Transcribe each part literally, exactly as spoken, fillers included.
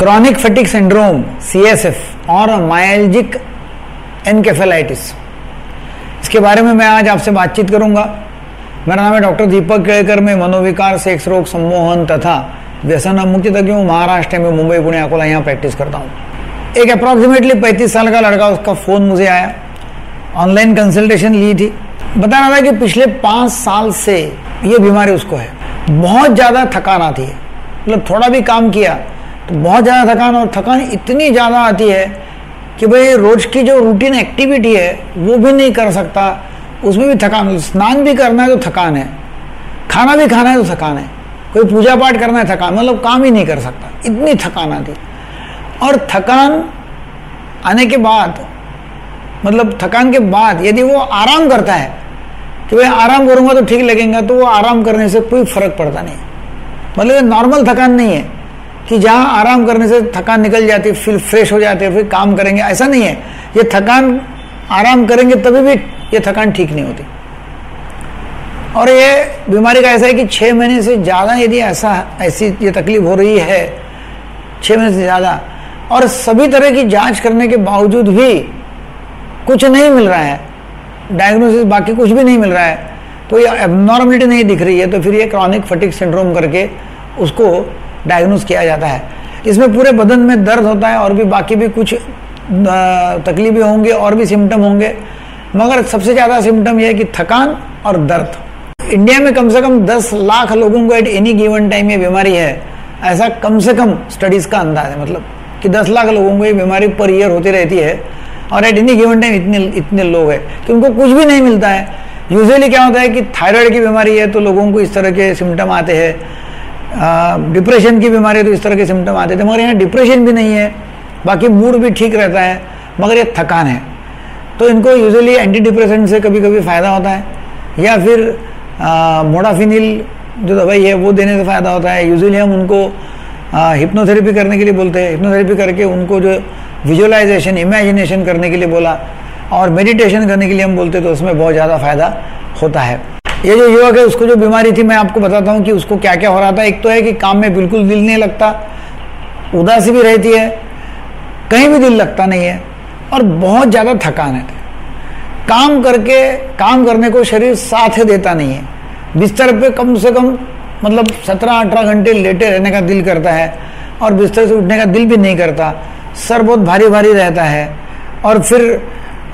Chronic fatigue syndrome C S F और myalgic encephalitis, इसके बारे में मैं आज आपसे बातचीत करूंगा। मेरा नाम है डॉक्टर दीपक केड़कर। मैं मनोविकार, सेक्स रोग, सम्मोहन तथा व्यसन मुक्तज्ञ हूँ। महाराष्ट्र में मुंबई, पुणे, अकोला यहाँ प्रैक्टिस करता हूँ। एक अप्रॉक्सीमेटली पैंतीस साल का लड़का, उसका फ़ोन मुझे आया। ऑनलाइन कंसल्टेशन ली थी। बता रहा था कि पिछले पाँच साल से ये बीमारी उसको है। बहुत ज़्यादा थकान आती है, मतलब थोड़ा भी काम किया तो बहुत ज़्यादा थकान, और थकान इतनी ज़्यादा आती है कि भाई रोज़ की जो रूटीन एक्टिविटी है वो भी नहीं कर सकता। उसमें भी थकान, स्नान भी करना है तो थकान है, खाना भी खाना है तो थकान है, कोई पूजा पाठ करना है थकान, मतलब काम ही नहीं कर सकता, इतनी थकान आती। और थकान आने के बाद, मतलब थकान के बाद यदि वो आराम करता है कि भाई आराम करूँगा तो ठीक लगेगा, तो वो आराम करने से कोई फर्क पड़ता नहीं। मतलब ये नॉर्मल थकान नहीं है कि जहाँ आराम करने से थकान निकल जाती है, फिर फ्रेश हो जाते हैं, फिर काम करेंगे, ऐसा नहीं है। ये थकान आराम करेंगे तभी भी ये थकान ठीक नहीं होती। और ये बीमारी का ऐसा है कि छः महीने से ज़्यादा यदि ऐसा ऐसी ये तकलीफ हो रही है, छः महीने से ज़्यादा, और सभी तरह की जांच करने के बावजूद भी कुछ नहीं मिल रहा है, डायग्नोसिस बाकी कुछ भी नहीं मिल रहा है, तो ये एबनॉर्मलिटी नहीं दिख रही है, तो फिर ये क्रॉनिक फटीग सिंड्रोम करके उसको डायग्नोस किया जाता है। इसमें पूरे बदन में दर्द होता है और भी बाकी भी कुछ तकलीफें होंगी और भी सिम्टम होंगे, मगर सबसे ज़्यादा सिम्टम यह है कि थकान और दर्द। इंडिया में कम से कम दस लाख लोगों को एट एनी गिवन टाइम ये बीमारी है, ऐसा कम से कम स्टडीज़ का अंदाज है, मतलब कि दस लाख लोगों को ये बीमारी पर ईयर होती रहती है, और एट एनी गिवन टाइम इतने इतने लोग हैं कि उनको कुछ भी नहीं मिलता है। यूजुअली क्या होता है कि थायराइड की बीमारी है तो लोगों को इस तरह के सिम्टम आते हैं, डिप्रेशन की बीमारी है तो इस तरह के सिम्टम आते थे, मगर यहाँ डिप्रेशन भी नहीं है, बाकी मूड भी ठीक रहता है, मगर ये थकान है। तो इनको यूजुअली एंटी डिप्रेसेंट्स से कभी कभी फ़ायदा होता है, या फिर मोडाफिनिल जो दवाई है वो देने से फ़ायदा होता है। यूजुअली हम उनको हिप्नोथेरेपी करने के लिए बोलते हैं, हिप्नोथेरेपी करके उनको जो विजुअलाइजेशन, इमेजिनेशन करने के लिए बोला, और मेडिटेशन करने के लिए हम बोलते, तो उसमें बहुत ज़्यादा फ़ायदा होता है। ये जो युवक है उसको जो बीमारी थी, मैं आपको बताता हूँ कि उसको क्या क्या हो रहा था। एक तो है कि काम में बिल्कुल दिल नहीं लगता, उदासी भी रहती है, कहीं भी दिल लगता नहीं है, और बहुत ज़्यादा थकान है। काम करके, काम करने को शरीर साथ देता नहीं है। बिस्तर पे कम से कम मतलब सत्रह अठारह घंटे लेटे रहने का दिल करता है, और बिस्तर से उठने का दिल भी नहीं करता। सर बहुत भारी भारी रहता है, और फिर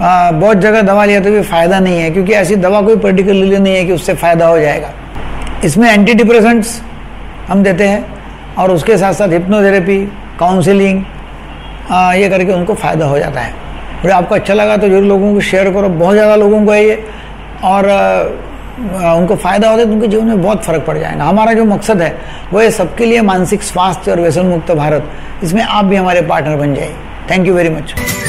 आ, बहुत जगह दवा लिया तो भी फ़ायदा नहीं है, क्योंकि ऐसी दवा कोई पर्टिकुलरली नहीं है कि उससे फ़ायदा हो जाएगा। इसमें एंटी डिप्रेसेंट्स हम देते हैं, और उसके साथ साथ हिप्नोथेरेपी, काउंसिलिंग, आ, ये करके उनको फ़ायदा हो जाता है। अगर आपको अच्छा लगा तो जरूर लोगों को शेयर करो, बहुत ज़्यादा लोगों को है ये, और आ, उनको फ़ायदा होता है तो उनके जीवन में बहुत फ़र्क पड़ जाएगा। हमारा जो मकसद है वो है सबके लिए मानसिक स्वास्थ्य और व्यसन मुक्त भारत। इसमें आप भी हमारे पार्टनर बन जाइए। Thank you very much.